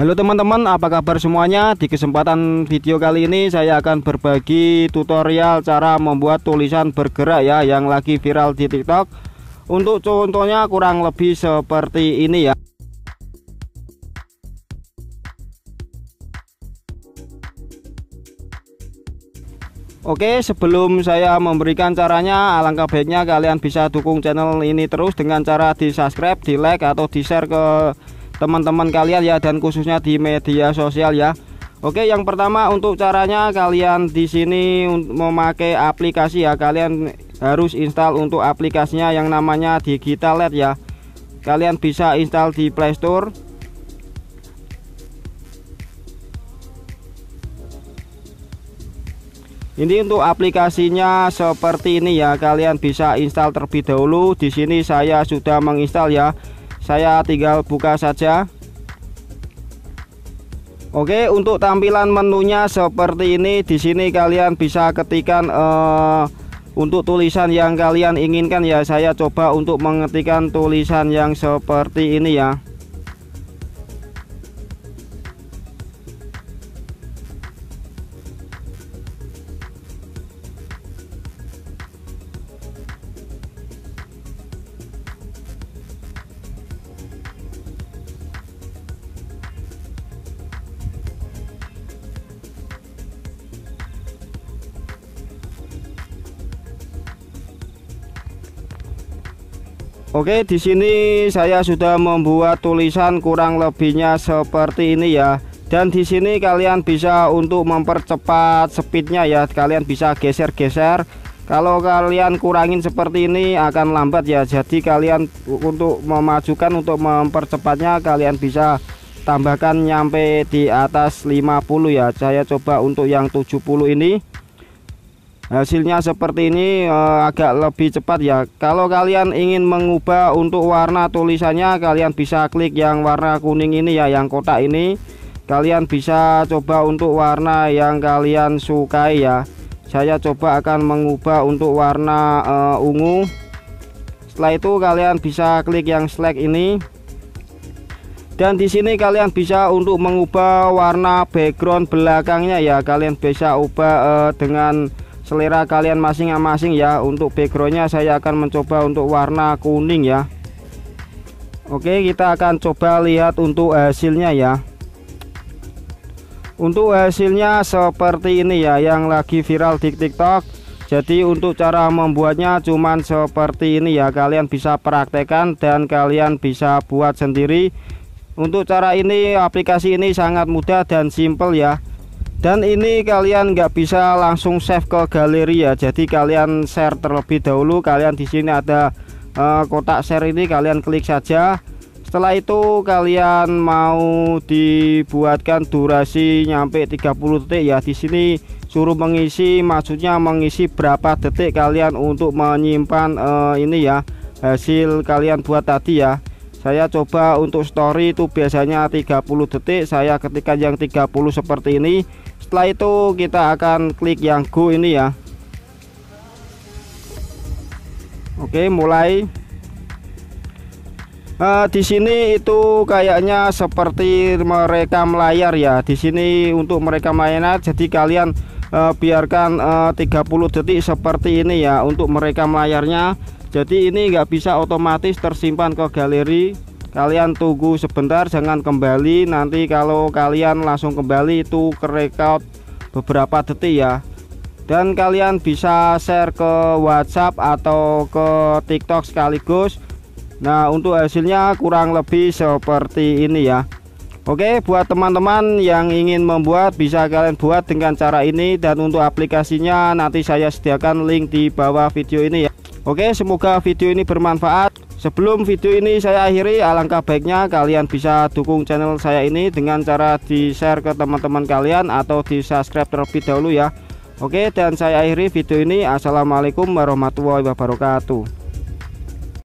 Halo teman-teman, apa kabar semuanya? Di kesempatan video kali ini saya akan berbagi tutorial cara membuat tulisan bergerak ya, yang lagi viral di TikTok. Untuk contohnya kurang lebih seperti ini ya. Oke, sebelum saya memberikan caranya, alangkah baiknya kalian bisa dukung channel ini terus dengan cara di subscribe, di like, atau di share ke teman-teman kalian ya, dan khususnya di media sosial ya. Oke, yang pertama untuk caranya, kalian di sini memakai aplikasi ya. Kalian harus install untuk aplikasinya yang namanya Digital LED ya. Kalian bisa install di Play Store. Ini untuk aplikasinya seperti ini ya. Kalian bisa install terlebih dahulu. Di sini saya sudah menginstal ya. Saya tinggal buka saja. Oke, untuk tampilan menunya seperti ini. Di sini kalian bisa ketikkan untuk tulisan yang kalian inginkan ya. Saya coba untuk mengetikkan tulisan yang seperti ini ya. Oke, di sini saya sudah membuat tulisan kurang lebihnya seperti ini ya. Dan di sini kalian bisa untuk mempercepat speednya ya. Kalian bisa geser-geser. Kalau kalian kurangin seperti ini akan lambat ya. Jadi kalian untuk memajukan, untuk mempercepatnya, kalian bisa tambahkan nyampe di atas 50 ya. Saya coba untuk yang 70 ini. Hasilnya seperti ini, agak lebih cepat ya. Kalau kalian ingin mengubah untuk warna tulisannya, kalian bisa klik yang warna kuning ini ya, yang kotak ini. Kalian bisa coba untuk warna yang kalian sukai ya. Saya coba akan mengubah untuk warna ungu. Setelah itu kalian bisa klik yang select ini. Dan di sini kalian bisa untuk mengubah warna background belakangnya ya. Kalian bisa ubah dengan selera kalian masing-masing ya. Untuk backgroundnya saya akan mencoba untuk warna kuning ya. Oke, kita akan coba lihat untuk hasilnya ya. Untuk hasilnya seperti ini ya, yang lagi viral di TikTok. Jadi untuk cara membuatnya cuman seperti ini ya. Kalian bisa praktekkan dan kalian bisa buat sendiri. Untuk cara ini, aplikasi ini sangat mudah dan simple ya. Dan ini kalian nggak bisa langsung save ke galeri ya. Jadi kalian share terlebih dahulu. Kalian di sini ada kotak share ini, kalian klik saja. Setelah itu kalian mau dibuatkan durasi nyampe 30 detik ya. Di sini suruh mengisi, maksudnya mengisi berapa detik kalian untuk menyimpan ini ya, hasil kalian buat tadi ya. Saya coba untuk story itu biasanya 30 detik. Saya ketikkan yang 30 seperti ini. Setelah itu kita akan klik yang go ini ya. Oke, mulai. Di sini itu kayaknya seperti merekam layar ya. Di sini untuk merekam layar, jadi kalian biarkan 30 detik seperti ini ya untuk merekam layarnya. Jadi ini nggak bisa otomatis tersimpan ke galeri. Kalian tunggu sebentar, jangan kembali. Nanti kalau kalian langsung kembali itu kerekod beberapa detik ya. Dan kalian bisa share ke WhatsApp atau ke TikTok sekaligus. Nah, untuk hasilnya kurang lebih seperti ini ya. Oke, buat teman-teman yang ingin membuat, bisa kalian buat dengan cara ini. Dan untuk aplikasinya nanti saya sediakan link di bawah video ini ya. Oke, semoga video ini bermanfaat. Sebelum video ini saya akhiri, alangkah baiknya kalian bisa dukung channel saya ini dengan cara di share ke teman-teman kalian atau di subscribe terlebih dahulu ya. Oke, dan saya akhiri video ini. Assalamualaikum warahmatullahi wabarakatuh.